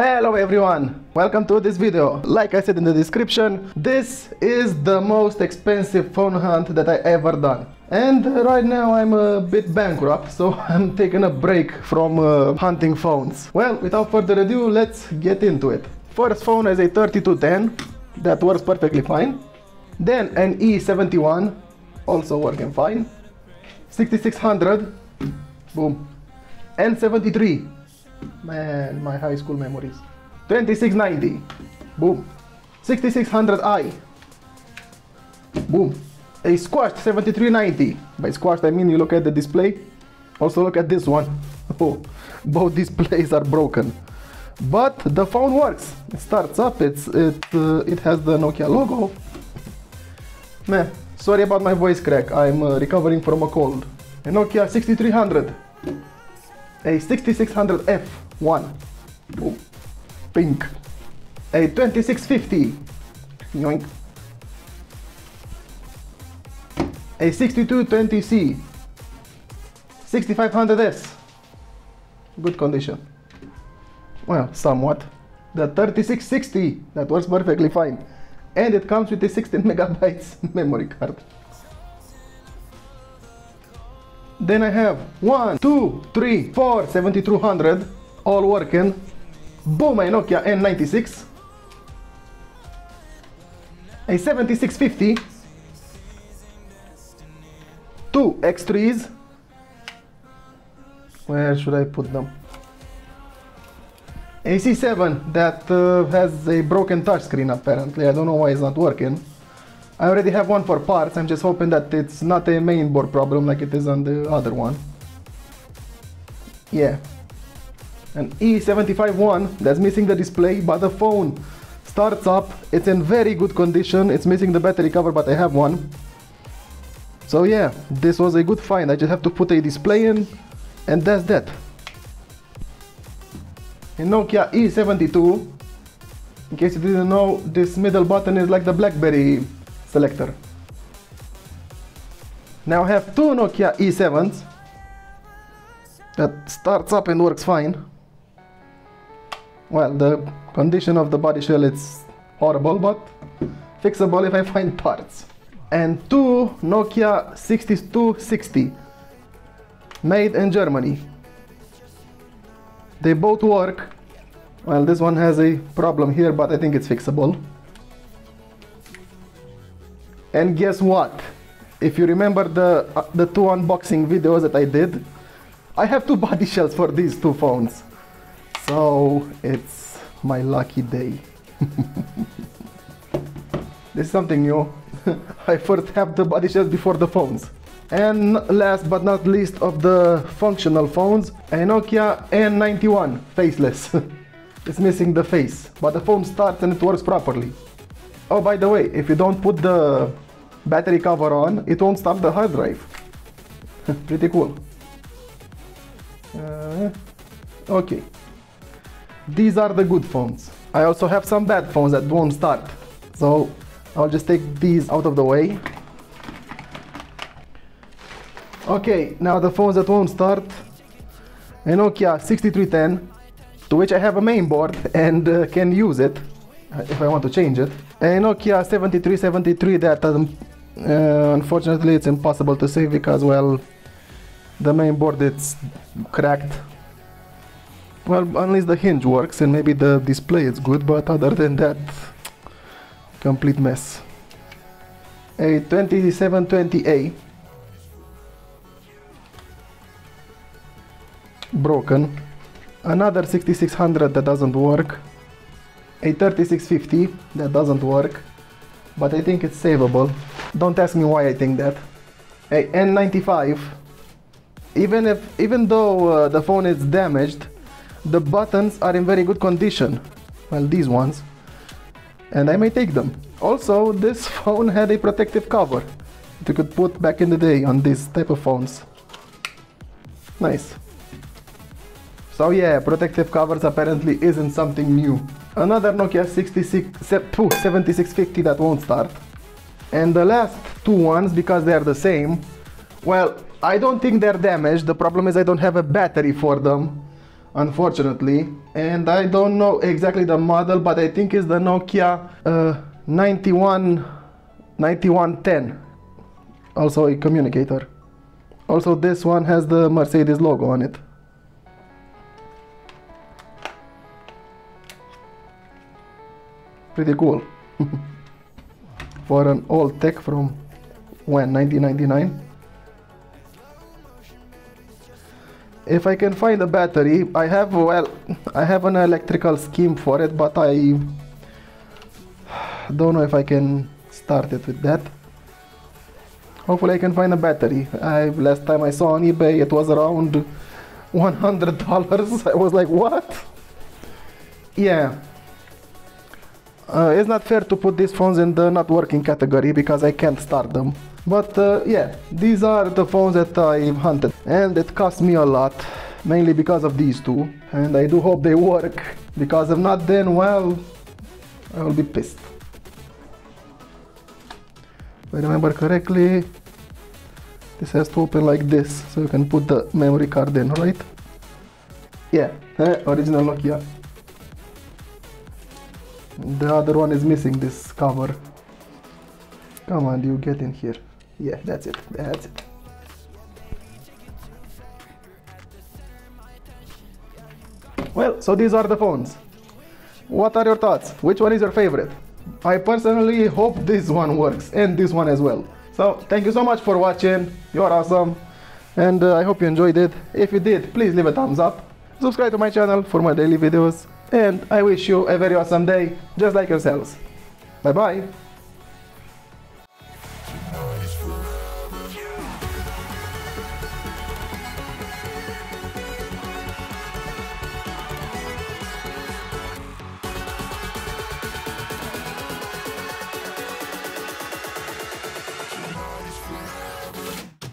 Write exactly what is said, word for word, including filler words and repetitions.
Hello everyone, welcome to this video. Like I said in the description, this is the most expensive phone hunt that I ever done. And right now I'm a bit bankrupt, so I'm taking a break from uh, hunting phones. Well, without further ado, let's get into it. First phone is a thirty-two ten, that works perfectly fine. Then an E seventy-one, also working fine. sixty-six hundred, boom. N seventy-three. Man, my high school memories. twenty-six ninety, boom. sixty-six hundred i, boom. A squashed seventy-three ninety. By squashed I mean you look at the display. Also look at this one. Oh, both displays are broken, but the phone works. It starts up. It's it. Uh, it has the Nokia logo. Man, sorry about my voice crack. I'm uh, recovering from a cold. A Nokia sixty-three hundred. A sixty-six hundred F one, boom, pink. A twenty-six fifty, yoink. A sixty-two twenty C, sixty-five hundred S, good condition. Well, somewhat. The thirty-six sixty, that works perfectly fine, and it comes with a sixteen megabytes memory card. Then I have one, two, three, four, seventy-two hundred, all working. Boom, a Nokia N ninety-six. A seventy-six fifty. Two X threes. Where should I put them? A C seven that uh, has a broken touchscreen apparently. I don't know why it's not working. I already have one for parts. I'm just hoping that it's not a mainboard problem like it is on the other one. Yeah. An E seventy-five one that's missing the display, but the phone starts up. It's in very good condition. It's missing the battery cover, but I have one. So yeah, this was a good find. I just have to put a display in, and that's that. A Nokia E seventy-two. In case you didn't know, this middle button is like the Blackberry selector. Now I have two Nokia E sevens that starts up and works fine. Well, the condition of the body shell is horrible, but fixable if I find parts. And two Nokia sixty-two sixty, made in Germany. They both work. Well, this one has a problem here, but I think it's fixable. And guess what? If you remember the, uh, the two unboxing videos that I did, I have two body shells for these two phones. So it's my lucky day. This is something new. I first have the body shells before the phones. And last but not least of the functional phones, a Nokia N ninety-one, faceless. It's missing the face, but the phone starts and it works properly. Oh, by the way, if you don't put the battery cover on, it won't stop the hard drive. Pretty cool. Uh, okay. These are the good phones. I also have some bad phones that won't start. So I'll just take these out of the way. Okay, now the phones that won't start. A Nokia sixty-three ten, to which I have a mainboard and uh, can use it if I want to change it. A Nokia seventy-three seventy-three that um, uh, unfortunately it's impossible to save because, well, the mainboard it's cracked. Well, unless the hinge works and maybe the display is good, but other than that, complete mess. A twenty-seven twenty A, broken. Another sixty-six hundred that doesn't work. A thirty-six fifty that doesn't work, but I think it's savable. Don't ask me why I think that. A N ninety-five. Even if, even though uh, the phone is damaged, the buttons are in very good condition. Well, these ones. And I may take them. Also, this phone had a protective cover that you could put back in the day on these type of phones. Nice. So yeah, protective covers apparently isn't something new. Another Nokia seventy-six fifty that won't start. And the last two ones, because they are the same, well, I don't think they're damaged. The problem is I don't have a battery for them. unfortunately, and I don't know exactly the model, but I think it's the Nokia uh, ninety-one ten, also a communicator. Also this one has the Mercedes logo on it. Pretty cool. For an old tech from when, nineteen ninety-nine? If I can find a battery, I have, well, I have an electrical scheme for it, but I don't know if I can start it with that. Hopefully I can find a battery. I, last time I saw on eBay, it was around one hundred dollars. I was like, what? Yeah. Uh, it's not fair to put these phones in the not working category because I can't start them. But uh, yeah, these are the phones that I've hunted, and it cost me a lot, mainly because of these two, and I do hope they work, because if not, then, well, I will be pissed. If I remember correctly, this has to open like this, so you can put the memory card in, right? Yeah, eh, original Nokia. The other one is missing this cover. Come on, you get in here. Yeah, that's it, that's it. Well, so these are the phones. What are your thoughts? Which one is your favorite? I personally hope this one works, and this one as well. So, thank you so much for watching. You're awesome. And uh, I hope you enjoyed it. If you did, please leave a thumbs up. Subscribe to my channel for my daily videos. And I wish you a very awesome day, just like yourselves. Bye-bye.